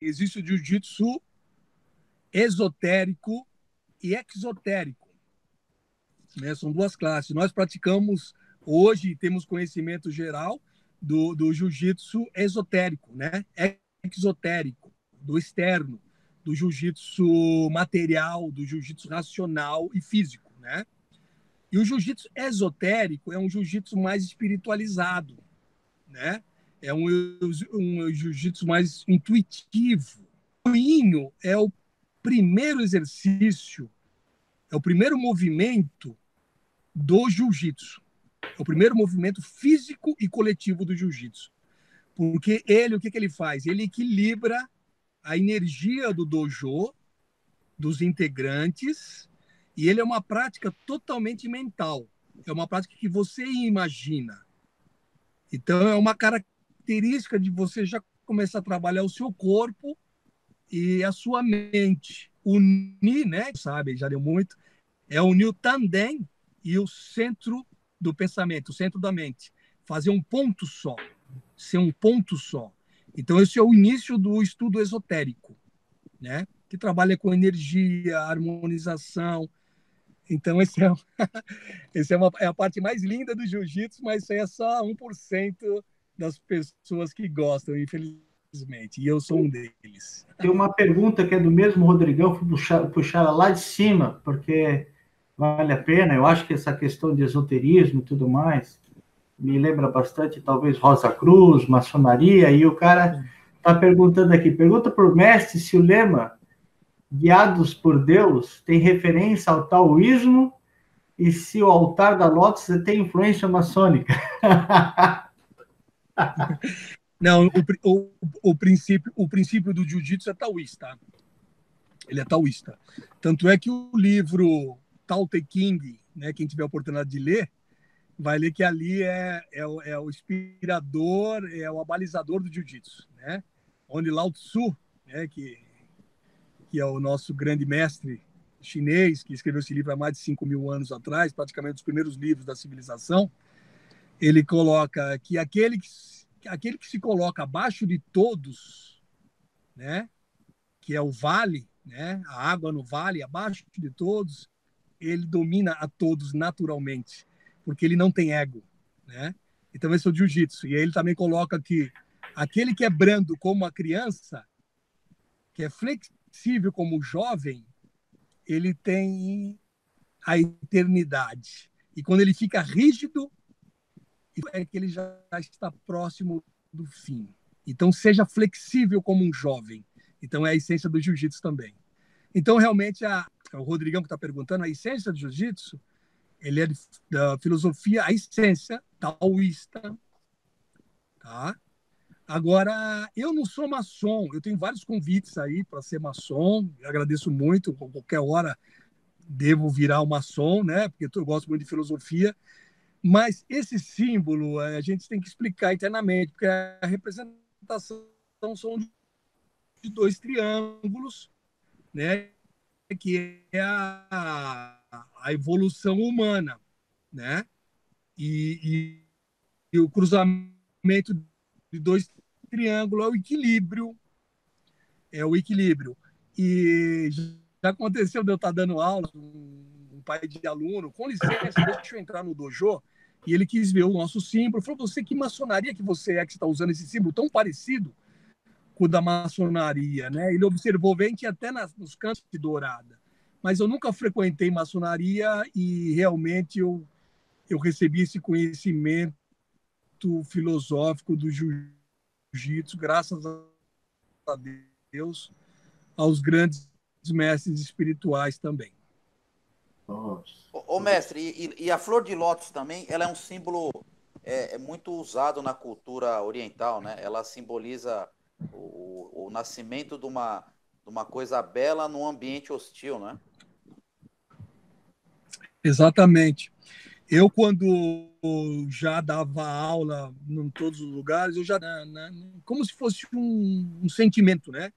Existe o jiu-jitsu esotérico e exotérico, né? São duas classes. Nós praticamos hoje, temos conhecimento geral do jiu-jitsu esotérico, né? Exotérico, do externo, do jiu-jitsu material, do jiu-jitsu racional e físico, né? E o jiu-jitsu esotérico é um jiu-jitsu mais espiritualizado, né? É um jiu-jitsu mais intuitivo. O yin é o primeiro exercício, é o primeiro movimento do jiu-jitsu. É o primeiro movimento físico e coletivo do jiu-jitsu. Porque ele, o que ele faz? Ele equilibra a energia do dojo, dos integrantes, e ele é uma prática totalmente mental. É uma prática que você imagina. Então, é uma característica de você já começar a trabalhar o seu corpo e a sua mente. Unir, né? Sabe, já deu muito. É unir o Tanden e o centro do pensamento, o centro da mente. Fazer um ponto só. Ser um ponto só. Então, esse é o início do estudo esotérico, né? Que trabalha com energia, harmonização. Então, essa é a parte mais linda do jiu-jitsu, mas isso aí é só 1% das pessoas que gostam, infelizmente. E eu sou um deles. Tem uma pergunta que é do mesmo Rodrigão, fui puxar ela lá de cima, porque vale a pena. Eu acho que essa questão de esoterismo e tudo mais me lembra bastante, talvez, Rosa Cruz, maçonaria. E o cara está perguntando aqui, pergunta para o mestre se o lema guiados por Deus tem referência ao taoísmo e se o altar da Lotus tem influência maçônica. Não, o princípio do jiu-jitsu é taoísta. Ele é taoísta. Tanto é que o livro Tao Te Ching, né, quem tiver a oportunidade de ler, vai ler que ali é o inspirador, é o abalizador do jiu-jitsu, né? Onde Lao Tzu, né, que é o nosso grande mestre chinês, que escreveu esse livro há mais de 5.000 anos atrás, praticamente os primeiros livros da civilização, ele coloca que aquele que se coloca abaixo de todos, né, que é o vale, né, a água no vale, abaixo de todos, ele domina a todos naturalmente, porque ele não tem ego, né? Então esse é o jiu-jitsu. E aí ele também coloca que aquele que é brando como a criança, que é flexível, como jovem, ele tem a eternidade. E quando ele fica rígido, é que ele já está próximo do fim. Então, seja flexível como um jovem. Então, é a essência do jiu-jitsu também. Então, realmente, o Rodrigão que está perguntando, a essência do jiu-jitsu, ele é da filosofia, a essência taoísta, tá? Agora, eu não sou maçom, eu tenho vários convites aí para ser maçom, eu agradeço muito, qualquer hora devo virar um maçom, né? Porque eu gosto muito de filosofia, mas esse símbolo a gente tem que explicar internamente, porque a representação são de dois triângulos, né? Que é a evolução humana, né? E o cruzamento de dois triângulo, é o equilíbrio. E já aconteceu de eu estar dando aula, um pai de aluno, com licença, deixa eu entrar no dojo, e ele quis ver o nosso símbolo, falou, você, que maçonaria que você é que está usando esse símbolo tão parecido com o da maçonaria, né? Ele observou, bem que até nos cantos de dourada, mas eu nunca frequentei maçonaria e realmente eu recebi esse conhecimento filosófico do jiu-jitsu, graças a Deus, aos grandes mestres espirituais também. Ô mestre, e a flor de lótus também, ela é um símbolo muito usado na cultura oriental, né? Ela simboliza o nascimento de uma coisa bela num ambiente hostil, né? Exatamente. Eu, quando já dava aula em todos os lugares, eu já como se fosse um sentimento, né?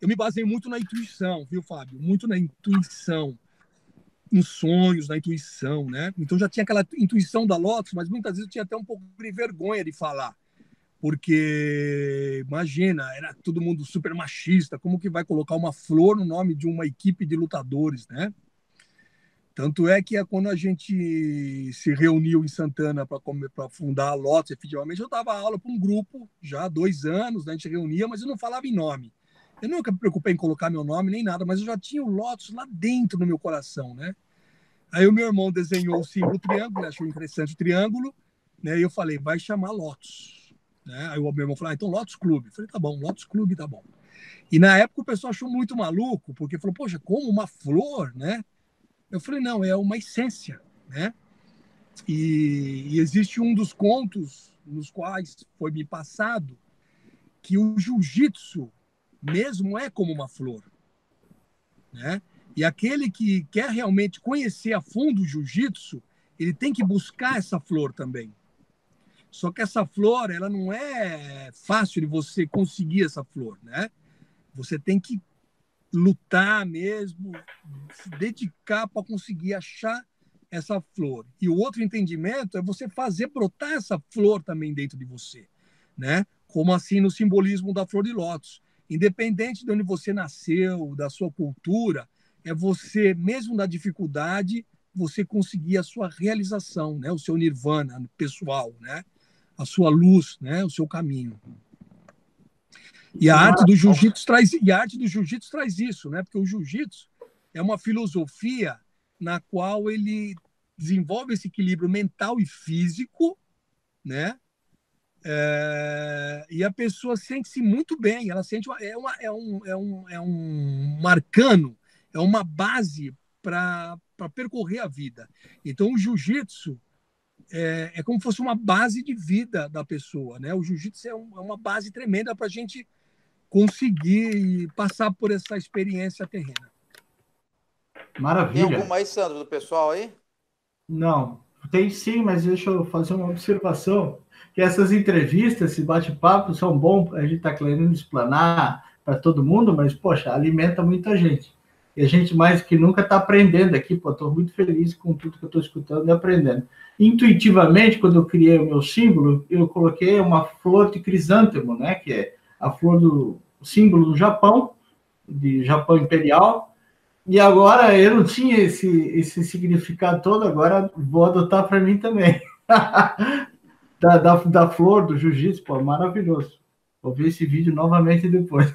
Eu me basei muito na intuição, viu, Fábio? Muito na intuição, em sonhos, na intuição, né? Então já tinha aquela intuição da Lotus, mas muitas vezes eu tinha até um pouco de vergonha de falar. Porque, imagina, era todo mundo super machista. Como que vai colocar uma flor no nome de uma equipe de lutadores, né? Tanto é que quando a gente se reuniu em Santana para fundar a Lotus, efetivamente, eu dava aula para um grupo já há 2 anos, né? A gente reunia, mas eu não falava em nome. Eu nunca me preocupei em colocar meu nome nem nada, mas eu já tinha o Lotus lá dentro no meu coração, né? Aí o meu irmão desenhou o símbolo triângulo, achou interessante o triângulo, né? E eu falei, vai chamar Lotus. Né? Aí o meu irmão falou, ah, então Lotus Clube. Eu falei, tá bom, Lotus Clube, tá bom. E na época o pessoal achou muito maluco, porque falou, poxa, como uma flor, né? Eu falei, não, é uma essência, né? E existe um dos contos nos quais foi me passado que o jiu-jitsu mesmo é como uma flor, né? E aquele que quer realmente conhecer a fundo o jiu-jitsu, ele tem que buscar essa flor também. Só que essa flor, ela não é fácil de você conseguir essa flor, né? Você tem que lutar mesmo, se dedicar para conseguir achar essa flor. E o outro entendimento é você fazer brotar essa flor também dentro de você, né? Como assim no simbolismo da flor de lótus. Independente de onde você nasceu, da sua cultura, é você, mesmo na dificuldade, você conseguir a sua realização, né? O seu nirvana pessoal, né? A sua luz, né? O seu caminho. E a arte do jiu-jitsu traz, e a arte do jiu-jitsu traz isso, né? Porque o jiu-jitsu é uma filosofia na qual ele desenvolve esse equilíbrio mental e físico, né? E a pessoa sente-se muito bem, ela sente um arcano, é uma base para percorrer a vida. Então o jiu-jitsu é como se fosse uma base de vida da pessoa, né? O jiu-jitsu é uma base tremenda para a gente conseguir passar por essa experiência terrena. Maravilha. Tem alguma aí, Sandro, do pessoal aí? Não, tem sim, mas deixa eu fazer uma observação, que essas entrevistas, esse bate-papo são bons, a gente está querendo explanar para todo mundo, mas, poxa, alimenta muita gente. E a gente mais que nunca está aprendendo aqui, pô, estou muito feliz com tudo que eu estou escutando e aprendendo. Intuitivamente, quando eu criei o meu símbolo, eu coloquei uma flor de crisântemo, né, que é a flor do símbolo do Japão, de Japão Imperial, e agora eu não tinha esse significado todo, agora vou adotar para mim também. da flor do jiu-jitsu, pô, maravilhoso. Vou ver esse vídeo novamente depois.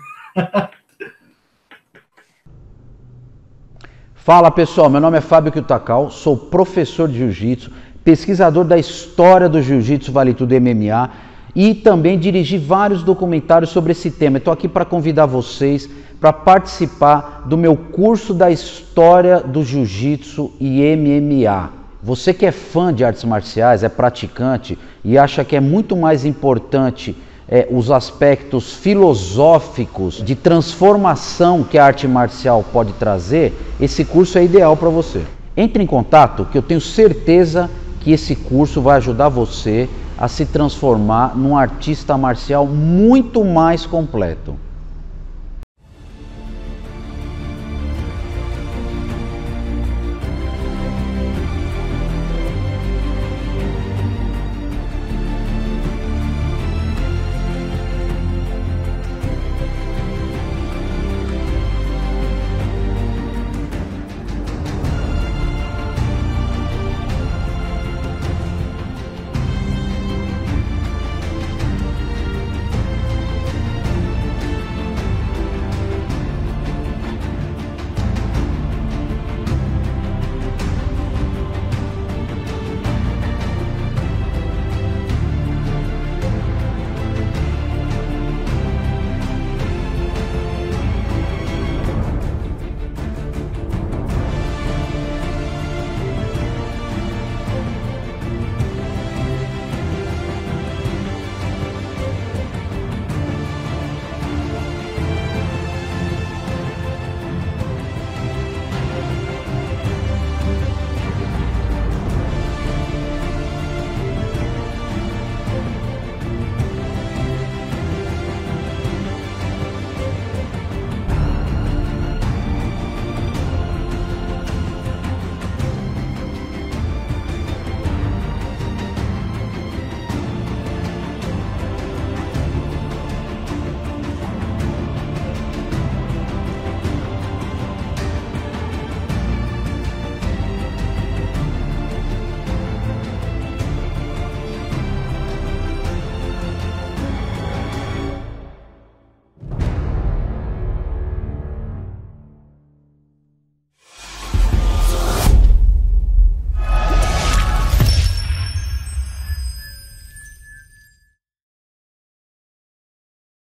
Fala pessoal, meu nome é Fábio Kutakau, sou professor de jiu-jitsu, pesquisador da história do jiu-jitsu, vale tudo MMA, e também dirigi vários documentários sobre esse tema. Estou aqui para convidar vocês para participar do meu curso da história do jiu-jitsu e MMA. Você que é fã de artes marciais, é praticante e acha que é muito mais importante os aspectos filosóficos de transformação que a arte marcial pode trazer, esse curso é ideal para você. Entre em contato, que eu tenho certeza que esse curso vai ajudar você a se transformar num artista marcial muito mais completo.